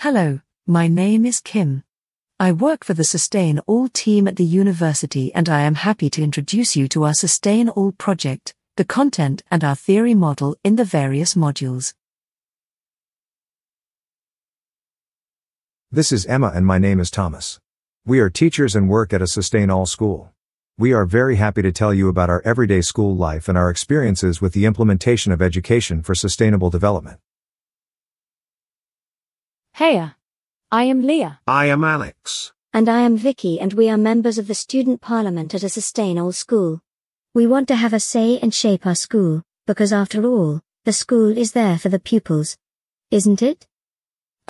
Hello, my name is Kim. I work for the SustainALL team at the university and I am happy to introduce you to our SustainALL project, the content and our theory model in the various modules. This is Emma and my name is Thomas. We are teachers and work at a SustainALL school. We are very happy to tell you about our everyday school life and our experiences with the implementation of education for sustainable development. Hey, I am Leah. I am Alex. And I am Vicky, and we are members of the student parliament at a SustainALL school. We want to have a say and shape our school, because after all, the school is there for the pupils. Isn't it?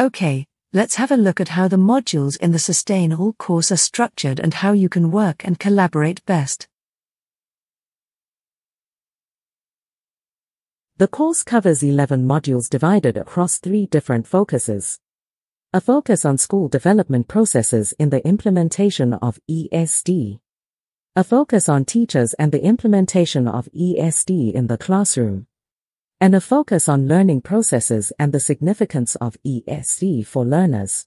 Okay, let's have a look at how the modules in the SustainALL course are structured and how you can work and collaborate best. The course covers 11 modules divided across 3 different focuses. A focus on school development processes in the implementation of ESD. A focus on teachers and the implementation of ESD in the classroom. And a focus on learning processes and the significance of ESD for learners.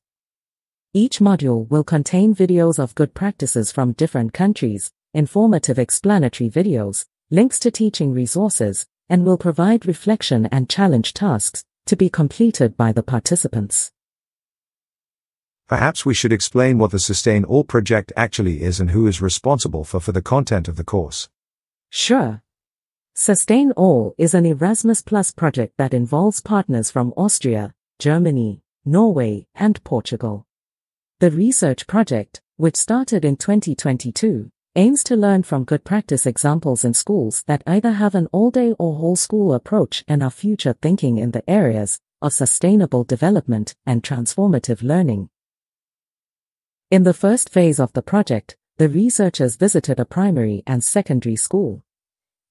Each module will contain videos of good practices from different countries, informative explanatory videos, links to teaching resources, and will provide reflection and challenge tasks to be completed by the participants. Perhaps we should explain what the SustainALL project actually is and who is responsible for the content of the course. Sure. SustainALL is an Erasmus+ project that involves partners from Austria, Germany, Norway, and Portugal. The research project, which started in 2022, aims to learn from good practice examples in schools that either have an all-day or whole-school approach and are future thinking in the areas of sustainable development and transformative learning. In the first phase of the project, the researchers visited a primary and secondary school.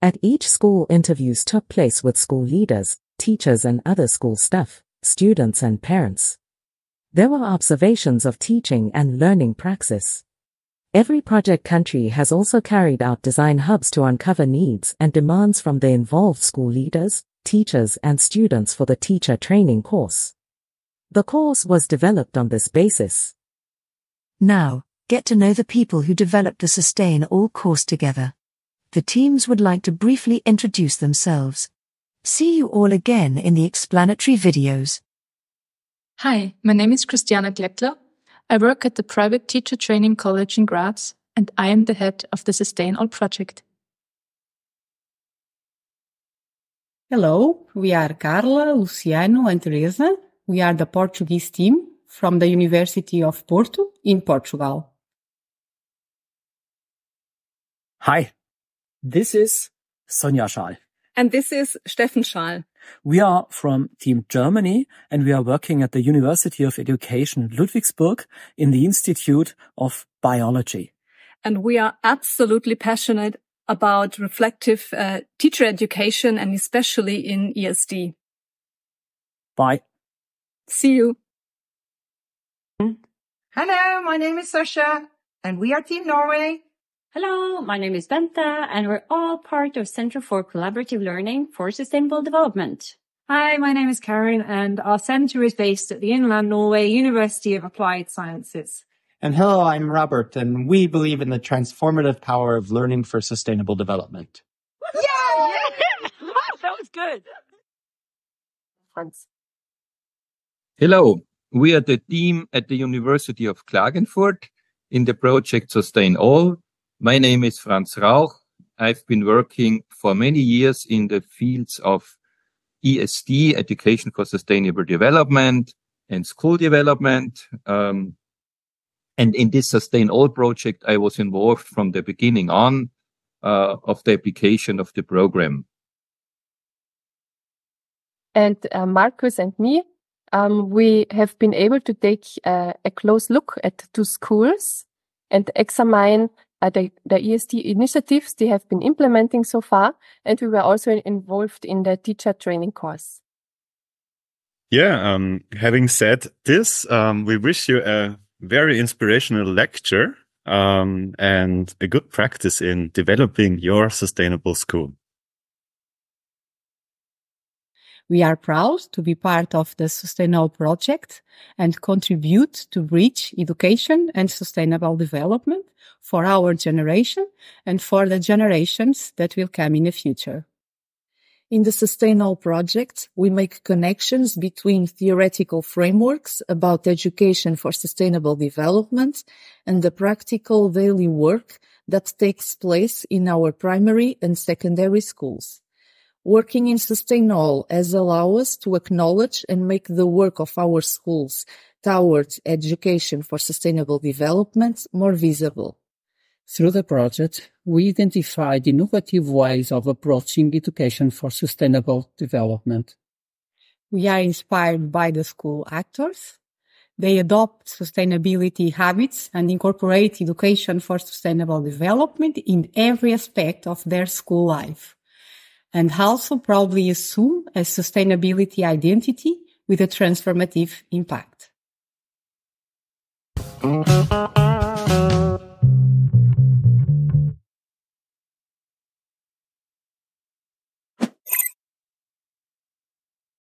At each school, interviews took place with school leaders, teachers and other school staff, students and parents. There were observations of teaching and learning praxis. Every project country has also carried out design hubs to uncover needs and demands from the involved school leaders, teachers and students for the teacher training course. The course was developed on this basis. Now, get to know the people who developed the SustainALL course together. The teams would like to briefly introduce themselves. See you all again in the explanatory videos. Hi, my name is Christiana Gletler. I work at the private teacher training college in Graz, and I am the head of the SustainALL project. Hello, we are Carla, Luciano and Teresa. We are the Portuguese team from the University of Porto in Portugal. Hi, this is Sonja Schall. And this is Steffen Schall. We are from Team Germany and we are working at the University of Education Ludwigsburg in the Institute of Biology. And we are absolutely passionate about reflective teacher education and especially in ESD. Bye. See you. Hello, my name is Sasha, and we are Team Norway. Hello, my name is Benta, and we're all part of Centre for Collaborative Learning for Sustainable Development. Hi, my name is Karen, and our centre is based at the Inland Norway University of Applied Sciences. And hello, I'm Robert, and we believe in the transformative power of learning for sustainable development. Yay! That was good. Thanks. Hello. We are the team at the University of Klagenfurt in the project SustainALL. My name is Franz Rauch. I've been working for many years in the fields of ESD, education for sustainable development and school development. And in this SustainALL project, I was involved from the beginning on of the application of the program. And Markus and me. We have been able to take a close look at 2 schools and examine the ESD initiatives they have been implementing so far. And we were also involved in the teacher training course. Yeah, having said this, we wish you a very inspirational lecture and a good practice in developing your sustainable school. We are proud to be part of the SustainALL project and contribute to bridge education and sustainable development for our generation and for the generations that will come in the future. In the SustainALL project, we make connections between theoretical frameworks about education for sustainable development and the practical daily work that takes place in our primary and secondary schools. Working in SustainALL has allowed us to acknowledge and make the work of our schools towards education for sustainable development more visible. Through the project, we identified innovative ways of approaching education for sustainable development. We are inspired by the school actors. They adopt sustainability habits and incorporate education for sustainable development in every aspect of their school life, and also proudly assume a sustainability identity with a transformative impact.